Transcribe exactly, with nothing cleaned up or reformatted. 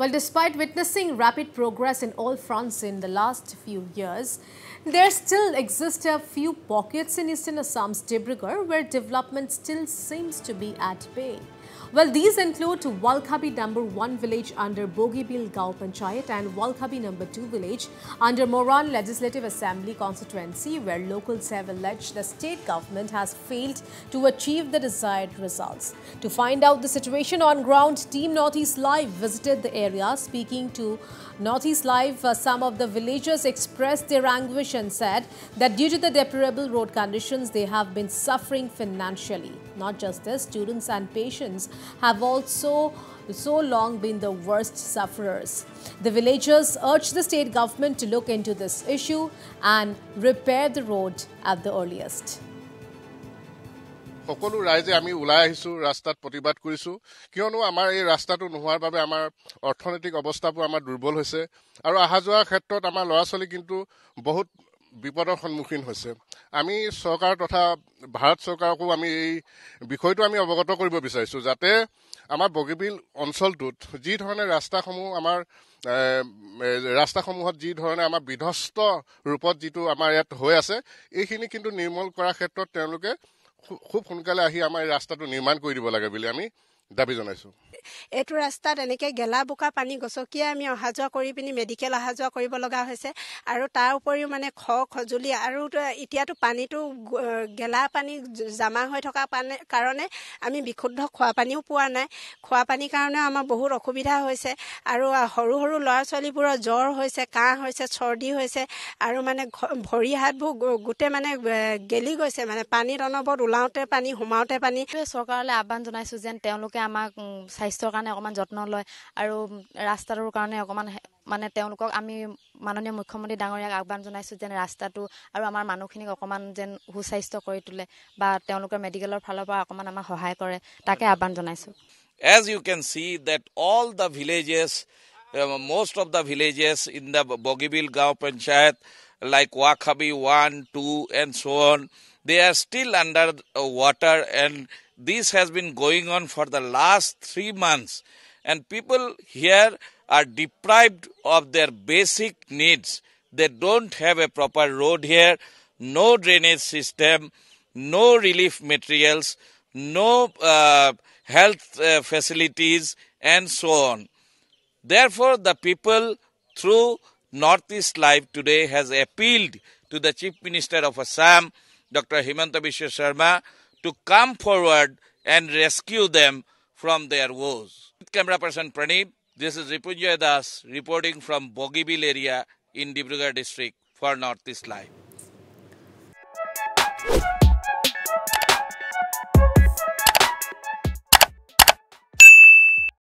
Well, despite witnessing rapid progress in all fronts in the last few years, there still exist a few pockets in eastern Assam's Dibrugarh where development still seems to be at bay. Well, these include Wakhabi number one village under Bogibeel Gau Panchayat and Wakhabi number two village under Moran Legislative Assembly constituency, where locals have alleged the state government has failed to achieve the desired results. To find out the situation on ground, Team Northeast Live visited the area. Speaking to Northeast Live, uh, some of the villagers expressed their anguish and said that due to the deplorable road conditions, they have been suffering financially. Not just this, students and patients have also so long been the worst sufferers. The villagers urge the state government to look into this issue and repair the road at the earliest. সকলো ৰাইজে আমি উলাই আহিছো ৰাস্তাত প্ৰতিবাদ কৰিছো কিয়নো আমাৰ এই ৰাস্তাটো নোহোৱাৰ বাবে আমাৰ অৰ্থনৈতিক অৱস্থাও আমাৰ দুৰ্বল হৈছে আৰু আহাজোৱা ক্ষেত্ৰত আমাৰ লৰাছলি কিন্তু বহুত বিপদৰ সন্মুখীন হৈছে আমি সরকার তথা ভাৰত সরকাৰক আমি এই বিষয়টো আমি অৱগত কৰিব বিচাৰিছো যাতে আমাৰ বগীবিল অঞ্চলটোত যি ধৰণে ৰাস্তাসমূহ আমাৰ ৰাস্তাসমূহত যি ধৰণে আমাৰ বিধস্ত ৰূপত যিটো আমাৰ ইয়াত হৈ আছে এইখিনি কিন্তু নিৰ্মল কৰাৰ ক্ষেত্ৰত তেওঁলোকে খুব সোনকালে আহি আমাৰ ৰাস্তাটো নিৰ্মাণ কৰি দিব লাগে বুলি আমি দাবী জনাইছো এটো ৰাস্তাত এনেকে গেলা বোকা পানী গছকিয়ে আমি অহাজোৱা কৰি পিনি মেডিকেল অহাজোৱা কৰিব লগা হৈছে আৰু তাৰ উপৰিও মানে খ খজুলি আৰু ইতিয়াটো পানীটো গেলা পানী জমা হৈ থকা কাৰণে আমি বিশুদ্ধ খোৱা পানীও পোৱা নাই খোৱা পানীৰ কাৰণে আমাৰ বহুত অসুবিধা হৈছে আৰু হৰু হৰু লৰা ছোৱালীবোৰৰ জ্বৰ হৈছে কাহ হৈছে চৰ্দি হৈছে আৰু মানে ভৰি হাতবোৰ গুটে মানে গেলি গৈছে মানে পানীৰ অনবত উলাওতে পানী হুমাওতে পানী চৰকাৰলৈ আহ্বান জনাইছো যেন তেওঁলোকে আমাক স্বাস্থ্যৰ কাৰণে অকমান যত্ন লয় আৰু ৰাস্তাটোৰ কাৰণে অকমান মানে তেওঁলোকক আমি মাননীয় মুখ্যমন্ত্রী ডাঙৰীয়াক আহ্বান জনাইছো যেন ৰাস্তাটো আৰু আমাৰ মানুহখিনিক অকমান যেন সুস্বাস্থ্য কৰি তুলে বা তেওঁলোকৰ মেডিকেলৰ ফালৰ পৰা অকমান আমাক সহায় কৰে তাকে আহ্বান জনাইছো as you can see that all the villages uh, most of the villages in the Bogibeel Gau Panchayat like Wakhabi one, two and so on they are still under uh, water and this has been going on for the last three months and people here are deprived of their basic needs. They don't have a proper road here, no drainage system, no relief materials, no uh, health uh, facilities and so on. Therefore, the people through Northeast Live today has appealed to the Chief Minister of Assam, Doctor Himanta Biswa Sharma, to come forward and rescue them from their woes. Camera person Pranib, this is Ripujoy Das reporting from Bogibeel area in Dibrugarh district for Northeast Live.